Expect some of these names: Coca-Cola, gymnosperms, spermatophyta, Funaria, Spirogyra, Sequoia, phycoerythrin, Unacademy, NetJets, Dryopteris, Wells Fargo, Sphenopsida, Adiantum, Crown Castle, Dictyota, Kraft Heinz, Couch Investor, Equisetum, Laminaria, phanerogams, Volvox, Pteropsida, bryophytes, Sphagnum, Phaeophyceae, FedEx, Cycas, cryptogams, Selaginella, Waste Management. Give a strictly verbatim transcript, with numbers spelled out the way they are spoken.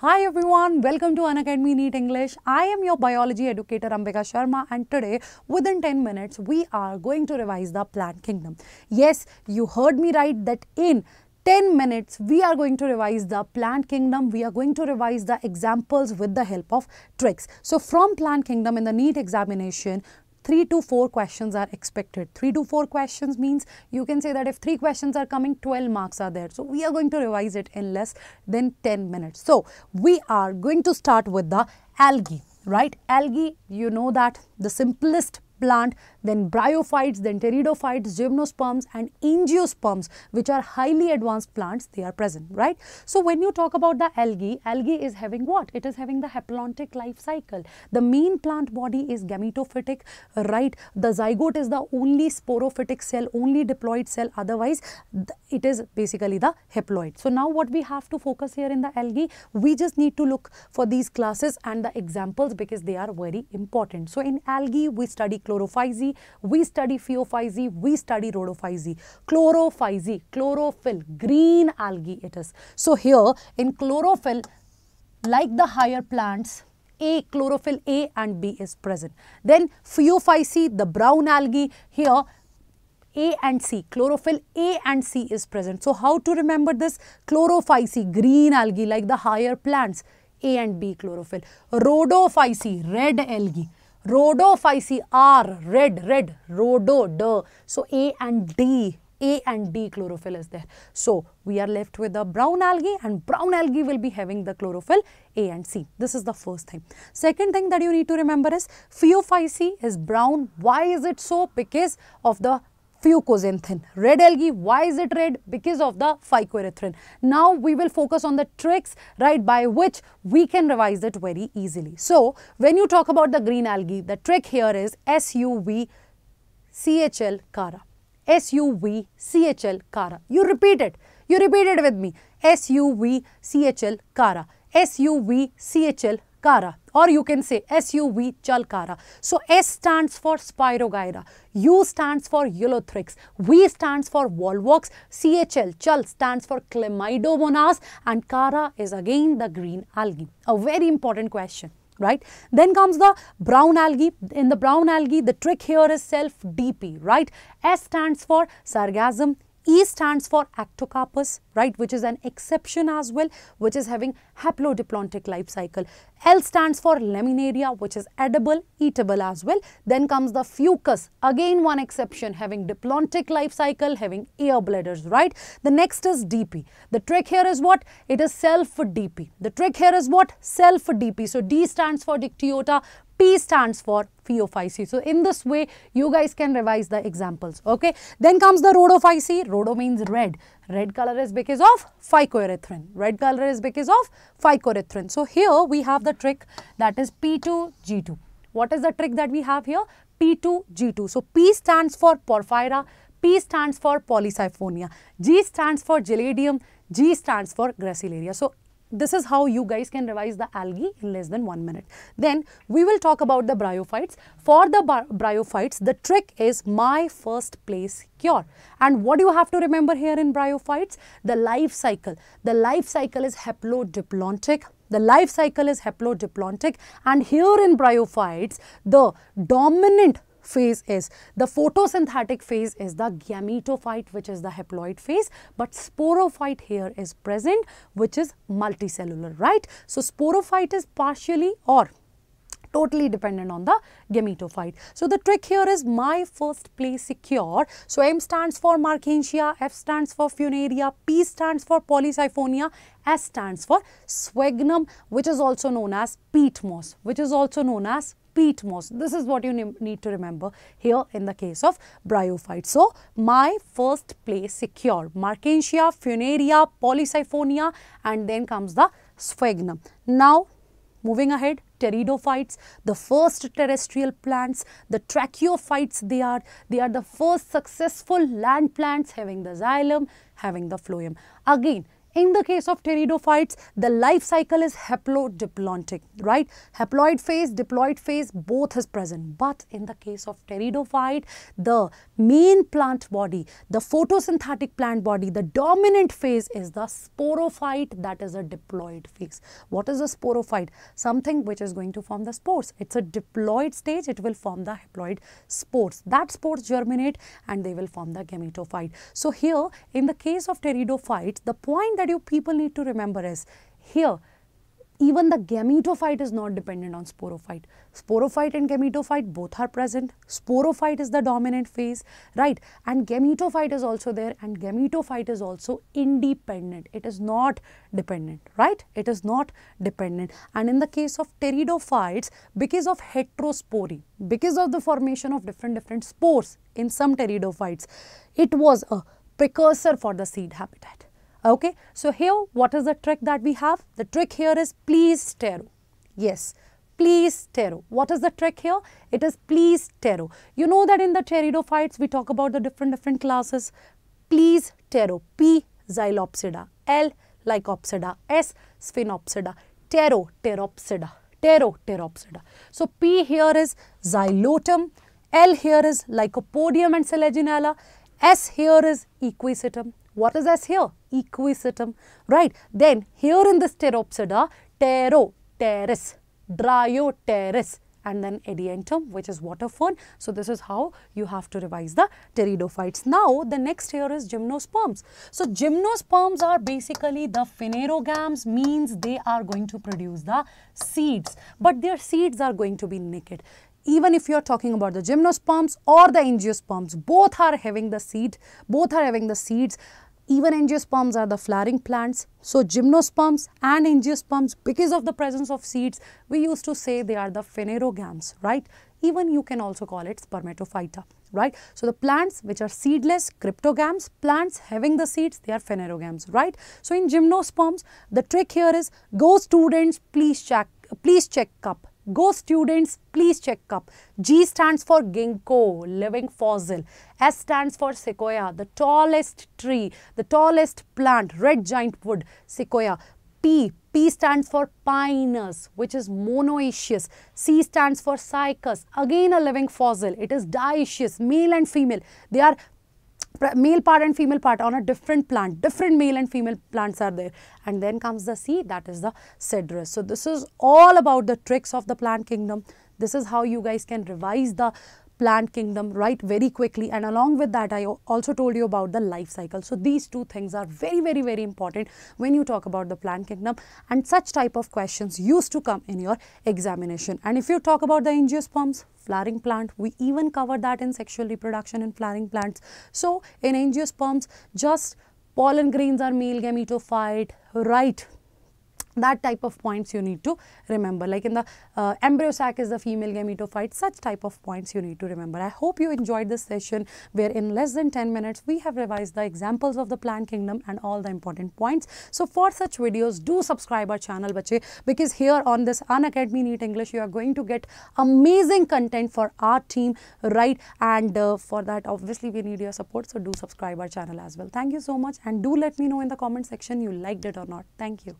Hi everyone, welcome to Unacademy NEET English. I am your biology educator Ambika Sharma, and today within ten minutes we are going to revise the plant kingdom. Yes, you heard me right, that in ten minutes we are going to revise the plant kingdom. We are going to revise the examples with the help of tricks. So from plant kingdom in the NEET examination, three to four questions are expected. three to four questions means you can say that if three questions are coming, twelve marks are there. So we are going to revise it in less than ten minutes. So we are going to start with the algae, right? Algae, you know that the simplest plant, then bryophytes, then pteridophytes, gymnosperms and angiosperms, which are highly advanced plants, they are present, right? So when you talk about the algae, algae is having what? It is having the haplontic life cycle. The main plant body is gametophytic, right? The zygote is the only sporophytic cell, only diploid cell, otherwise it is basically the haploid. So now what we have to focus here in the algae, we just need to look for these classes and the examples because they are very important. So in algae, we study Chlorophyceae, we study Phaeophyceae, we study Rhodophyceae. Chlorophyceae, chlorophyll, green algae it is. So here in chlorophyll, like the higher plants, A, chlorophyll A and B is present. Then Phaeophyceae, the brown algae, here A and C, chlorophyll A and C is present. So how to remember this? Chlorophyceae, green algae, like the higher plants, A and B chlorophyll. Rhodophyceae, red algae. Rhodophyceae are red, red, rhodo, duh. So A and D, A and D chlorophyll is there. So we are left with the brown algae, and brown algae will be having the chlorophyll A and C. This is the first thing. Second thing that you need to remember is Phaeophyceae is brown. Why is it so? Because of the Fucus. Red algae, why is it red? Because of the phycoerythrin. Now we will focus on the tricks, right, by which we can revise it very easily. So when you talk about the green algae, the trick here is S U V C H L Kara. S U V C H L Kara. You repeat it. You repeat it with me. S U V C H L Kara. S U V C H L Kara. Or you can say S U V Chalkara. So S stands for Spirogyra, U stands for Ulothrix, V stands for Volvox, C H L Chal stands for Chlamydomonas, and Kara is again the green algae. A very important question, right? Then comes the brown algae. In the brown algae, the trick here is self D P, right? S stands for Sargassum, E stands for Ectocarpus, right, which is an exception as well, which is having haplodeplontic life cycle. L stands for Laminaria, which is edible, eatable as well. Then comes the Fucus, again one exception, having diplontic life cycle, having air bladders, right? The next is D P. The trick here is what? It is self-D P. The trick here is what? Self-D P. So D stands for Dictyota, P stands for Phaeophyceae. So in this way, you guys can revise the examples, okay? Then comes the Rhodophyceae. Rhodo means red. Red color is because of phycoerythrin. Red color is because of phycoerythrin. So here we have the trick, that is P two G two. What is the trick that we have here? P two G two. So P stands for Porphyra, P stands for Polysiphonia, G stands for Gelidium, G stands for Gracilaria. So this is how you guys can revise the algae in less than one minute. Then we will talk about the bryophytes. For the bryophytes, the trick is my first place cure. And what do you have to remember here in bryophytes? The life cycle. The life cycle is haplodeplontic. The life cycle is haplodeplontic. And here in bryophytes, the dominant phase is, the photosynthetic phase is the gametophyte, which is the haploid phase, but sporophyte here is present, which is multicellular, right? So sporophyte is partially or totally dependent on the gametophyte. So the trick here is my first place secure. So M stands for Marchantia, F stands for Funaria, P stands for Polysiphonia, S stands for Sphagnum, which is also known as peat moss, which is also known as peat moss. This is what you ne need to remember here in the case of bryophytes. So my first place secure, Marchantia, Funaria, Polysiphonia, and then comes the Sphagnum. Now moving ahead, pteridophytes, the first terrestrial plants, the tracheophytes, they are, they are the first successful land plants having the xylem, having the phloem. Again, In the case of pteridophytes, the life cycle is haplodeplontic, right? Haploid phase, diploid phase, both is present. But in the case of pteridophyte, the main plant body, the photosynthetic plant body, the dominant phase is the sporophyte, that is a diploid phase. What is a sporophyte? Something which is going to form the spores. It's a diploid stage, it will form the haploid spores. That spores germinate and they will form the gametophyte. So here, in the case of pteridophytes, the point that you people need to remember is, here even the gametophyte is not dependent on sporophyte. Sporophyte and gametophyte both are present. Sporophyte is the dominant phase, right? And gametophyte is also there, and gametophyte is also independent. It is not dependent, right? It is not dependent. And in the case of pteridophytes, because of heterospory, because of the formation of different different spores in some pteridophytes, it was a precursor for the seed habitat. Okay, so here what is the trick that we have? The trick here is Pleistero. Yes, Pleistero. What is the trick here? It is Pleistero. You know that in the pteridophytes we talk about the different different classes. Pleistero. P. Xylopsida. L. Lycopsida. S. Sphenopsida. Ptero. Pteropsida. Ptero. Pteropsida. So P here is Xylotum. L here is Lycopodium and Selaginella. S here is Equisetum. What is S here? Equisetum, right? Then here in this Pteropsida, Dryopteris, Dryopteris, and then Adiantum, which is water fern. So this is how you have to revise the pteridophytes. Now the next here is gymnosperms. So gymnosperms are basically the phanerogams, means they are going to produce the seeds, but their seeds are going to be naked. Even if you are talking about the gymnosperms or the angiosperms, both are having the seed, both are having the seeds. Even angiosperms are the flowering plants. So gymnosperms and angiosperms, because of the presence of seeds, we used to say they are the phanerogams, right? Even you can also call it spermatophyta, right? So the plants which are seedless, cryptogams, plants having the seeds, they are phanerogams, right? So in gymnosperms, the trick here is, go students, please check, please check cup. Go students, please check up. G stands for Ginkgo, living fossil. S stands for Sequoia, the tallest tree, the tallest plant, red giant wood, Sequoia. P, P stands for Pinus, which is monoecious. C stands for Cycas, again a living fossil. It is dioecious, male and female. They are male part and female part on a different plant, different male and female plants are there. And then comes the C, that is the cedrus. So this is all about the tricks of the plant kingdom. This is how you guys can revise the plant kingdom, right, very quickly. And along with that, I also told you about the life cycle. So these two things are very, very, very important when you talk about the plant kingdom, and such type of questions used to come in your examination. And if you talk about the angiosperms, flowering plant, we even covered that in sexual reproduction in flowering plants. So in angiosperms, just pollen grains are male gametophyte, right? That type of points you need to remember. Like in the uh, embryo sac is the female gametophyte, such type of points you need to remember. I hope you enjoyed this session where in less than ten minutes we have revised the examples of the plant kingdom and all the important points. So for such videos, do subscribe our channel, bache, because here on this Unacademy NEET English you are going to get amazing content for our team, right? And uh, for that obviously we need your support, so do subscribe our channel as well. Thank you so much, and do let me know in the comment section you liked it or not. Thank you.